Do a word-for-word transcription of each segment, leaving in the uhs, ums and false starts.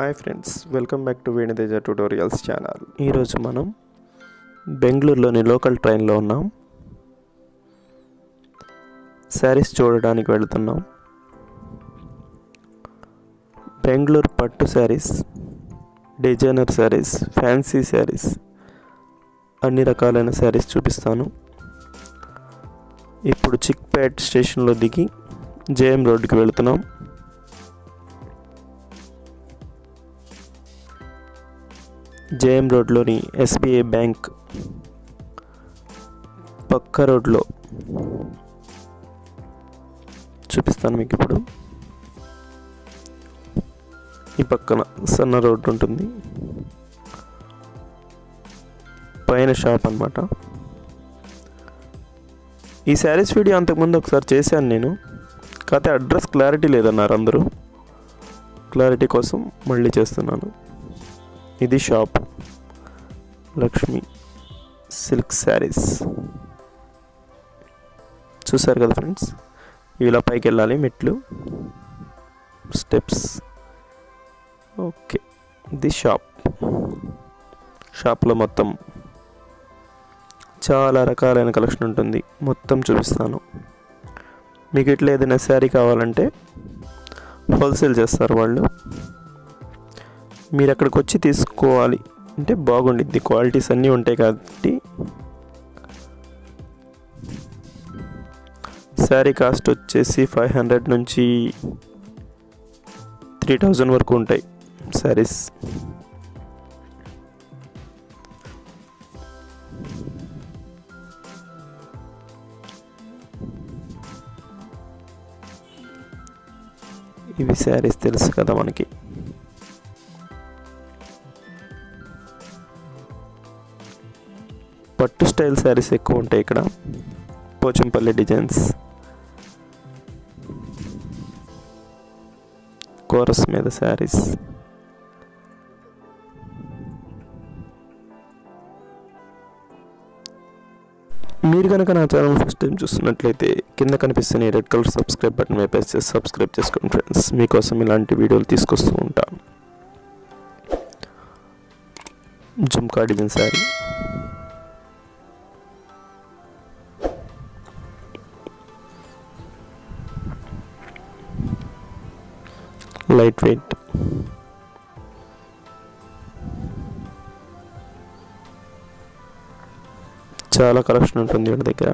Hi friends, welcome back to Venu Teja tutorials channel. ఈరోజు మనం బెంగళూరులోని లోకల్ ట్రైన్లో ఉన్నాం. శారీస్ చూడడానికి వెళుతున్నాం. బెంగళూరు పట్టు saris, designer saris, fancy saris, అన్ని రకాలైన శారీస్ చూపిస్తాను. ఇప్పుడు చిక్పేట్ స్టేషన్లో దిగి జేఎం రోడ్కి వెళుతున్నాం. జేఎం రోడ్లోని ఎస్బీఐ బ్యాంక్ పక్క రోడ్లో చూపిస్తాను మీకు. ఇప్పుడు ఈ పక్కన సన్న రోడ్డు ఉంటుంది, పైన షాప్ అన్నమాట. ఈ శారీస్ వీడియో అంతకుముందు ఒకసారి చేశాను నేను, కాకపోతే అడ్రస్ క్లారిటీ లేదన్నారు అందరూ. క్లారిటీ కోసం మళ్ళీ చేస్తున్నాను. ఇది షాప్ లక్ష్మి సిల్క్ సారీస్. చూసారు కదా ఫ్రెండ్స్, ఇలా పైకి వెళ్ళాలి, మెట్లు, స్టెప్స్. ఓకే, ఇది షాప్. షాప్లో మొత్తం చాలా రకాలైన కలెక్షన్ ఉంటుంది, మొత్తం చూపిస్తాను మీకు. ఇట్లా ఏదైనా శారీ కావాలంటే హోల్సేల్ చేస్తారు వాళ్ళు. మీరు అక్కడికి వచ్చి తీసుకోవాలి అంటే బాగుండిద్ది, క్వాలిటీస్ అన్నీ ఉంటాయి కాబట్టి. శారీ కాస్ట్ వచ్చేసి ఫైవ్ హండ్రెడ్ నుంచి త్రీ థౌజండ్ వరకు ఉంటాయి శారీస్. ఇవి శారీస్ తెలుసు కదా మనకి. పట్టు స్టైల్ శారీస్ ఎక్కువ ఉంటాయి ఇక్కడ, పోచంపల్లి డిజైన్స్, కోరస్ మీద శారీస్. మీరు కనుక నా ఛానల్ ఫస్ట్ టైం చూస్తున్నట్లయితే కింద కనిపిస్తున్న రెడ్ కలర్ సబ్స్క్రైబ్ బటన్ మీద ప్రెస్ చేసి సబ్స్క్రైబ్ చేసుకోండి ఫ్రెండ్స్. మీకోసం ఇలాంటి వీడియోలు తీసుకొస్తూ ఉంటాను. జుంకా డిజైన్ శారీ, లైట్ వెయిట్. చాలా కలెక్షన్ ఉంటుంది వీళ్ళ దగ్గర.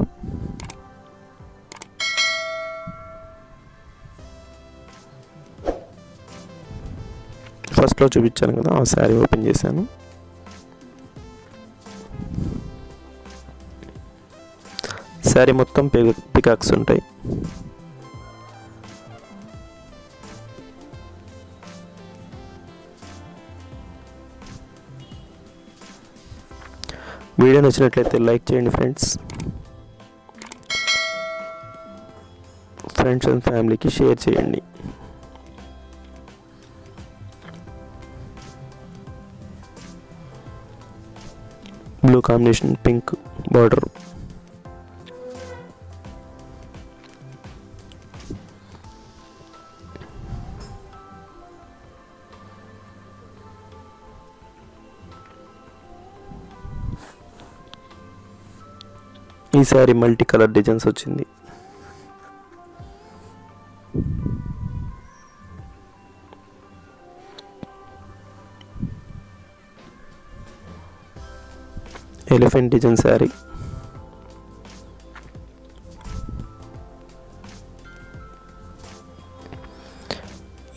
ఫస్ట్లో చూపించాను కదా, ఆ శారీ ఓపెన్ చేశాను. శారీ మొత్తం పికాక్స్ ఉంటాయి. వీడియో నచ్చినట్లయితే లైక్ చేయండి ఫ్రెండ్స్, ఫ్రెండ్స్ అండ్ ఫ్యామిలీకి షేర్ చేయండి. బ్లూ కాంబినేషన్, పింక్ బార్డర్, ఈసారి మల్టీ కలర్ డిజైన్స్ వచ్చింది. ఎలిఫెంట్ డిజైన్ శారీ,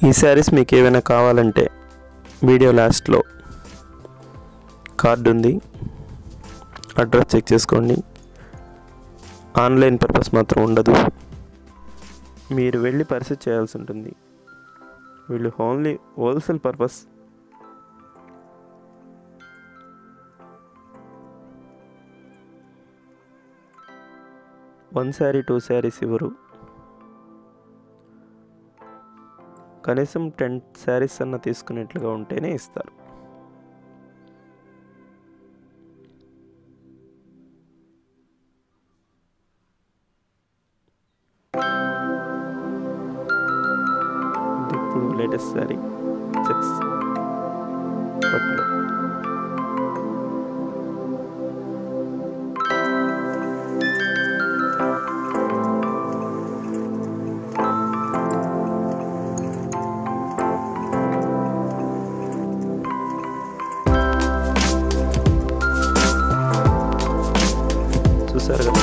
ఈ శారీస్ మీకు ఏమైనా కావాలంటే వీడియో లాస్ట్లో కార్డ్ ఉంది, అడ్రస్ చెక్ చేసుకోండి. ఆన్లైన్ పర్పస్ మాత్రం ఉండదు, మీరు వెళ్ళి పర్చేస్ చేయాల్సి ఉంటుంది. వీళ్ళు only wholesale purpose. One sari two saris ఇవ్వరు, కనీసం టెన్ శారీస్ అన్న తీసుకునేట్లుగా ఉంటేనే ఇస్తారు. ఇప్పుడు లేటెస్ట్ శారీ సిక్స్ पतलू। So, sir,